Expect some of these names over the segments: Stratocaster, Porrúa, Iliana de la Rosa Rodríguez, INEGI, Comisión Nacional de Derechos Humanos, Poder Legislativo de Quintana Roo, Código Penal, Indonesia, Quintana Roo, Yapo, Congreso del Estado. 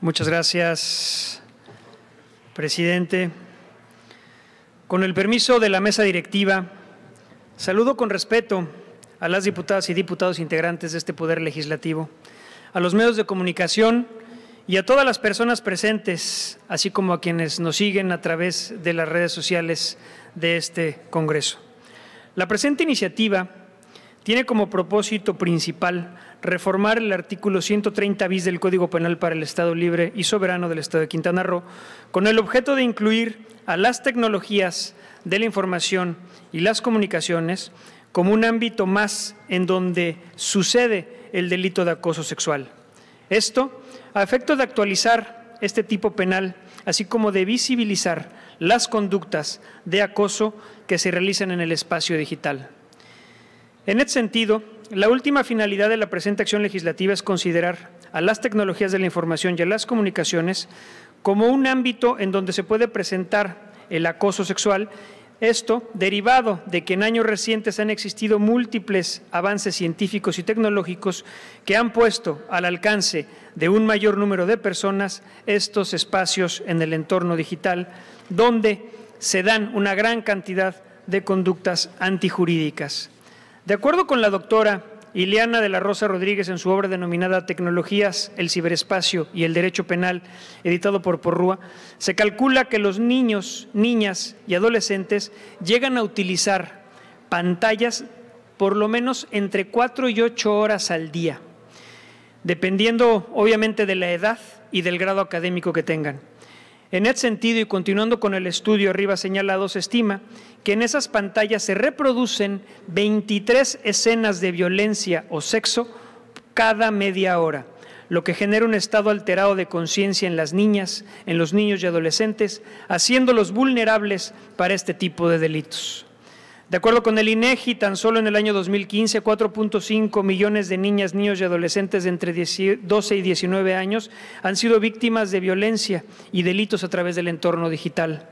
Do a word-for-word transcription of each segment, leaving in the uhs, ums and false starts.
Muchas gracias, presidente. Con el permiso de la mesa directiva, saludo con respeto a las diputadas y diputados integrantes de este Poder Legislativo, a los medios de comunicación y a todas las personas presentes, así como a quienes nos siguen a través de las redes sociales de este Congreso. La presente iniciativa tiene como propósito principal reformar el artículo ciento treinta bis del Código Penal para el Estado Libre y Soberano del Estado de Quintana Roo, con el objeto de incluir a las tecnologías de la información y las comunicaciones como un ámbito más en donde sucede el delito de acoso sexual. Esto, a efecto de actualizar este tipo penal, así como de visibilizar las conductas de acoso que se realizan en el espacio digital. En este sentido, la última finalidad de la presente acción legislativa es considerar a las tecnologías de la información y a las comunicaciones como un ámbito en donde se puede presentar el acoso sexual. Esto derivado de que en años recientes han existido múltiples avances científicos y tecnológicos que han puesto al alcance de un mayor número de personas estos espacios en el entorno digital, donde se dan una gran cantidad de conductas antijurídicas. De acuerdo con la doctora Iliana de la Rosa Rodríguez en su obra denominada Tecnologías, el ciberespacio y el derecho penal, editado por Porrúa, se calcula que los niños, niñas y adolescentes llegan a utilizar pantallas por lo menos entre cuatro y ocho horas al día, dependiendo obviamente de la edad y del grado académico que tengan. En este sentido, y continuando con el estudio arriba señalado, se estima que en esas pantallas se reproducen veintitrés escenas de violencia o sexo cada media hora, lo que genera un estado alterado de conciencia en las niñas, en los niños y adolescentes, haciéndolos vulnerables para este tipo de delitos. De acuerdo con el INEGI, tan solo en el año dos mil quince, cuatro punto cinco millones de niñas, niños y adolescentes de entre doce y diecinueve años han sido víctimas de violencia y delitos a través del entorno digital,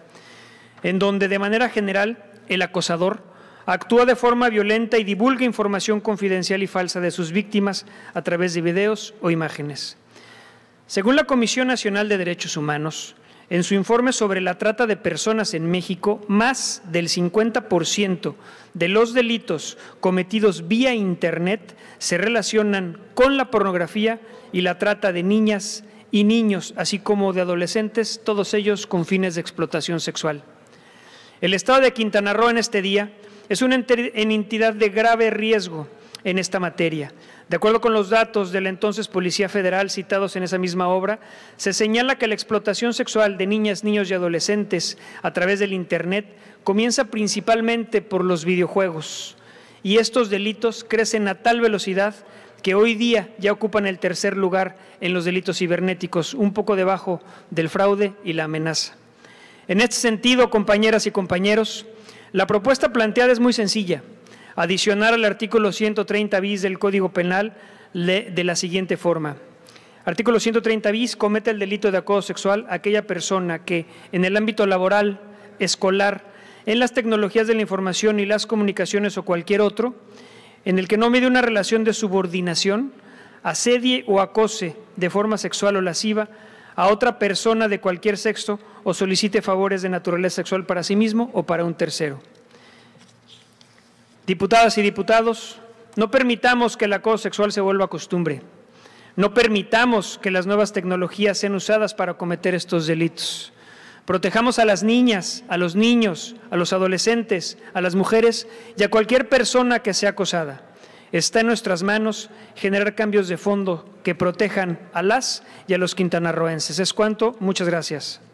en donde de manera general el acosador actúa de forma violenta y divulga información confidencial y falsa de sus víctimas a través de videos o imágenes. Según la Comisión Nacional de Derechos Humanos, en su informe sobre la trata de personas en México, más del cincuenta por ciento de los delitos cometidos vía Internet se relacionan con la pornografía y la trata de niñas y niños, así como de adolescentes, todos ellos con fines de explotación sexual. El Estado de Quintana Roo en este día es una entidad de grave riesgo en esta materia. De acuerdo con los datos de la entonces Policía Federal citados en esa misma obra, se señala que la explotación sexual de niñas, niños y adolescentes a través del Internet comienza principalmente por los videojuegos, y estos delitos crecen a tal velocidad que hoy día ya ocupan el tercer lugar en los delitos cibernéticos, un poco debajo del fraude y la amenaza. En este sentido, compañeras y compañeros, la propuesta planteada es muy sencilla: adicionar al artículo ciento treinta bis del Código Penal de la siguiente forma. Artículo ciento treinta bis: comete el delito de acoso sexual aquella persona que, en el ámbito laboral, escolar, en las tecnologías de la información y las comunicaciones o cualquier otro, en el que no medie una relación de subordinación, asedie o acose de forma sexual o lasciva a otra persona de cualquier sexo o solicite favores de naturaleza sexual para sí mismo o para un tercero. Diputadas y diputados, no permitamos que el acoso sexual se vuelva costumbre. No permitamos que las nuevas tecnologías sean usadas para cometer estos delitos. Protejamos a las niñas, a los niños, a los adolescentes, a las mujeres y a cualquier persona que sea acosada. Está en nuestras manos generar cambios de fondo que protejan a las y a los quintanarroenses. Es cuanto. Muchas gracias.